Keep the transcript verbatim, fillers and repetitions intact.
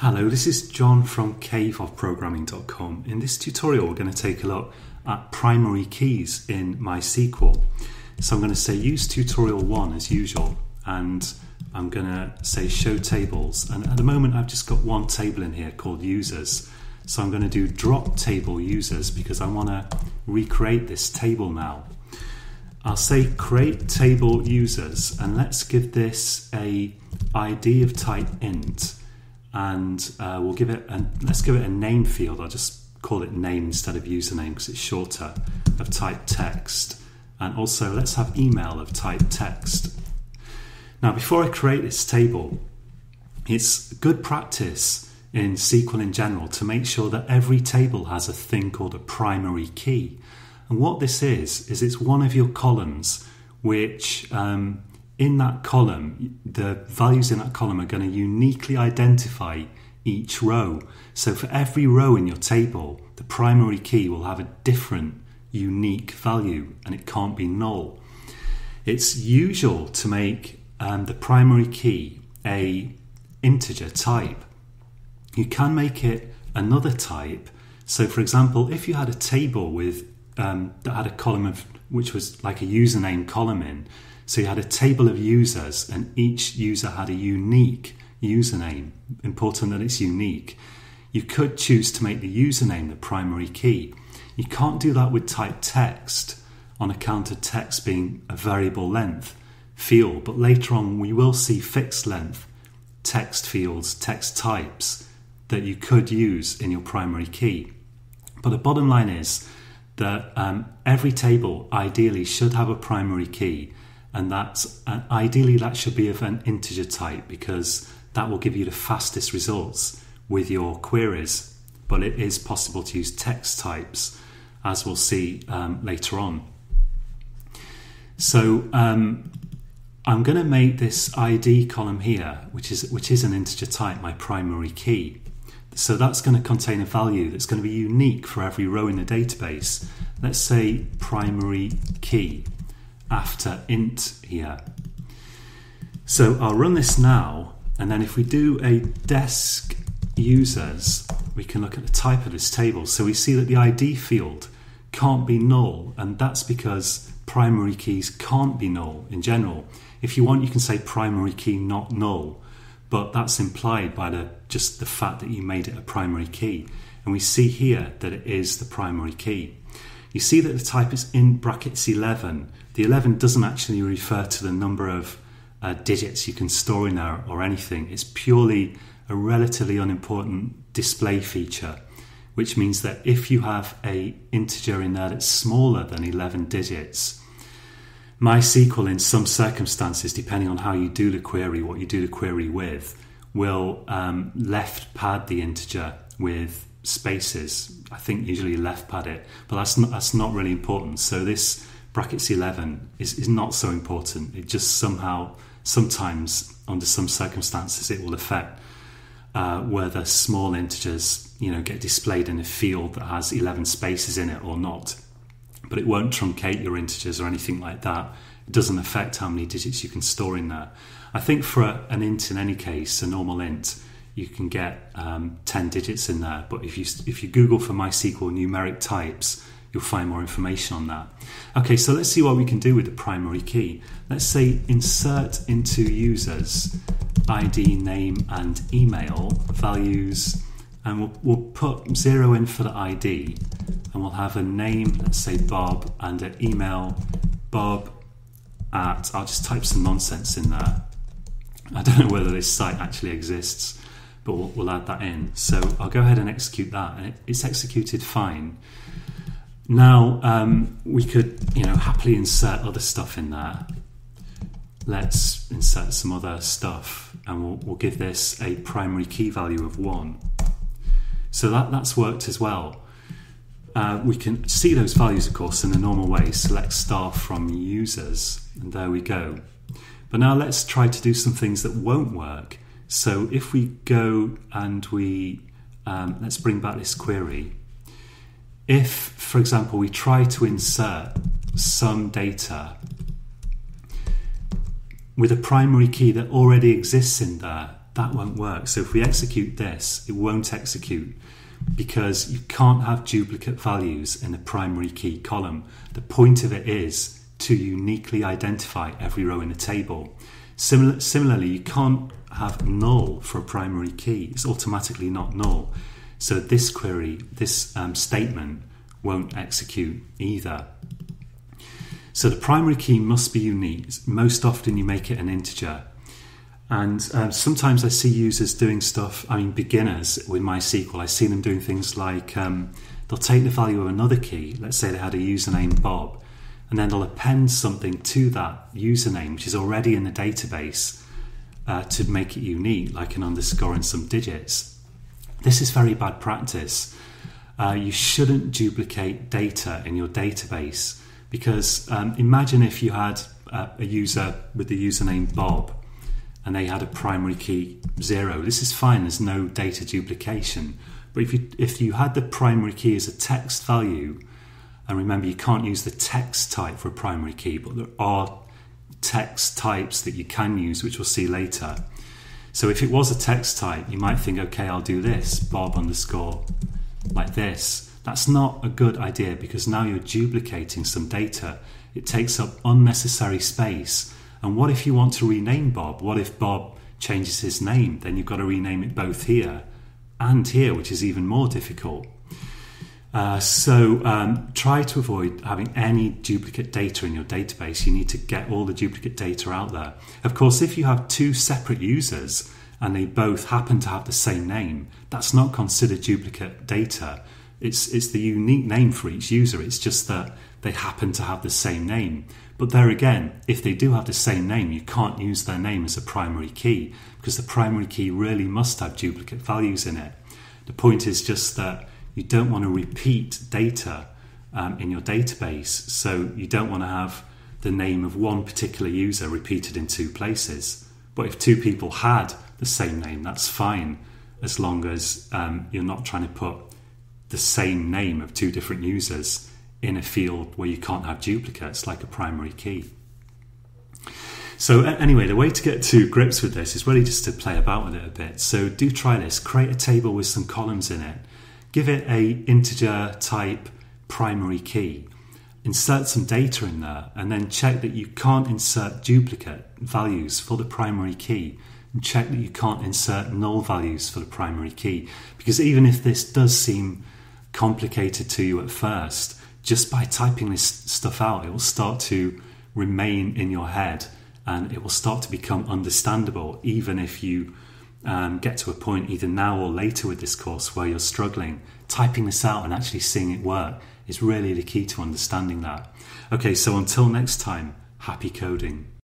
Hello, this is John from cave of programming dot com. In this tutorial, we're going to take a look at primary keys in MySQL. So I'm going to say use tutorial one as usual, and I'm going to say show tables. And at the moment, I've just got one table in here called users. So I'm going to do drop table users because I want to recreate this table now. I'll say create table users, and let's give this a I D of type int. And uh, we'll give it a, let's give it a name field. I'll just call it name instead of username because it's shorter, of type text. And also let's have email of type text. Now, before I create this table, it's good practice in S Q L in general to make sure that every table has a thing called a primary key. And what this is, is it's one of your columns which um, in that column, the values in that column are going to uniquely identify each row. So for every row in your table, the primary key will have a different unique value and it can't be null. It's usual to make um, the primary key a integer type. You can make it another type. So for example, if you had a table with um, that had a column of which was like a username column in, so you had a table of users and each user had a unique username. Important that it's unique. You could choose to make the username the primary key. You can't do that with type text on account of text being a variable length field, but later on we will see fixed length text fields, text types that you could use in your primary key. But the bottom line is that um, every table ideally should have a primary key. And that's, and ideally that should be of an integer type because that will give you the fastest results with your queries. But it is possible to use text types, as we'll see um, later on. So um, I'm going to make this I D column here, which is, which is an integer type, my primary key. So that's going to contain a value that's going to be unique for every row in the database. Let's say primary key after int here. So I'll run this now, and then if we do a D E S C users, we can look at the type of this table. So we see that the I D field can't be null, and that's because primary keys can't be null in general. If you want, you can say primary key not null, but that's implied by the just the fact that you made it a primary key. And we see here that it is the primary key. You see that the type is in brackets eleven. The eleven doesn't actually refer to the number of uh, digits you can store in there or anything. It's purely a relatively unimportant display feature, which means that if you have a integer in there that's smaller than eleven digits, MySQL in some circumstances, depending on how you do the query, what you do the query with, will um, left pad the integer with spaces. I think usually left pad it, but that's not, that's not really important. So this brackets eleven is, is not so important. It just somehow, sometimes under some circumstances, it will affect uh, whether small integers, you know, get displayed in a field that has eleven spaces in it or not. But it won't truncate your integers or anything like that. It doesn't affect how many digits you can store in there. I think for a, an int in any case, a normal int, you can get um, ten digits in there. But if you if you Google for MySQL numeric types, you'll find more information on that. Okay, so let's see what we can do with the primary key. Let's say insert into users, I D, name, and email values. And we'll, we'll put zero in for the I D. And we'll have a name, let's say Bob, and an email, Bob at, I'll just type some nonsense in there. I don't know whether this site actually exists, but we'll, we'll add that in. So I'll go ahead and execute that, and it, it's executed fine. Now um, we could, you know, happily insert other stuff in there. Let's insert some other stuff, and we'll, we'll give this a primary key value of one. So that, that's worked as well. Uh, we can see those values, of course, in the normal way. Select star from users, and there we go. But now let's try to do some things that won't work. So if we go and we, um, let's bring back this query. If, for example, we try to insert some data with a primary key that already exists in there, that won't work. So if we execute this, it won't execute because you can't have duplicate values in a primary key column. The point of it is to uniquely identify every row in a table. Similar, similarly, you can't have null for a primary key. It's automatically not null. So this query, this um, statement won't execute either. So the primary key must be unique. Most often you make it an integer. And um, sometimes I see users doing stuff, I mean beginners with MySQL, I see them doing things like um, they'll take the value of another key, let's say they had a username Bob, and then they'll append something to that username, which is already in the database, uh, to make it unique, like an underscore and some digits. This is very bad practice. Uh, you shouldn't duplicate data in your database because um, imagine if you had uh, a user with the username Bob and they had a primary key zero. This is fine, there's no data duplication. But if you, if you had the primary key as a text value, and remember you can't use the text type for a primary key, but there are text types that you can use, which we'll see later. So if it was a text type, you might think, okay, I'll do this, Bob underscore, like this. That's not a good idea because now you're duplicating some data. It takes up unnecessary space. And what if you want to rename Bob? What if Bob changes his name? Then you've got to rename it both here and here, which is even more difficult. Uh, so um, try to avoid having any duplicate data in your database. You need to get all the duplicate data out there. Of course, if you have two separate users and they both happen to have the same name, that's not considered duplicate data. It's, it's the unique name for each user. It's just that they happen to have the same name. But there again, if they do have the same name, you can't use their name as a primary key because the primary key really must have duplicate values in it. The point is just that you don't want to repeat data um, in your database. So you don't want to have the name of one particular user repeated in two places. But if two people had the same name, that's fine, as long as um, you're not trying to put the same name of two different users in a field where you can't have duplicates like a primary key. So anyway, the way to get to grips with this is really just to play about with it a bit. So do try this, create a table with some columns in it, give it a integer type primary key, insert some data in there, and then check that you can't insert duplicate values for the primary key, and check that you can't insert null values for the primary key. Because even if this does seem complicated to you at first, just by typing this stuff out, it will start to remain in your head and it will start to become understandable, even if you um, get to a point either now or later with this course where you're struggling. Typing this out and actually seeing it work is really the key to understanding that. Okay, so until next time, happy coding.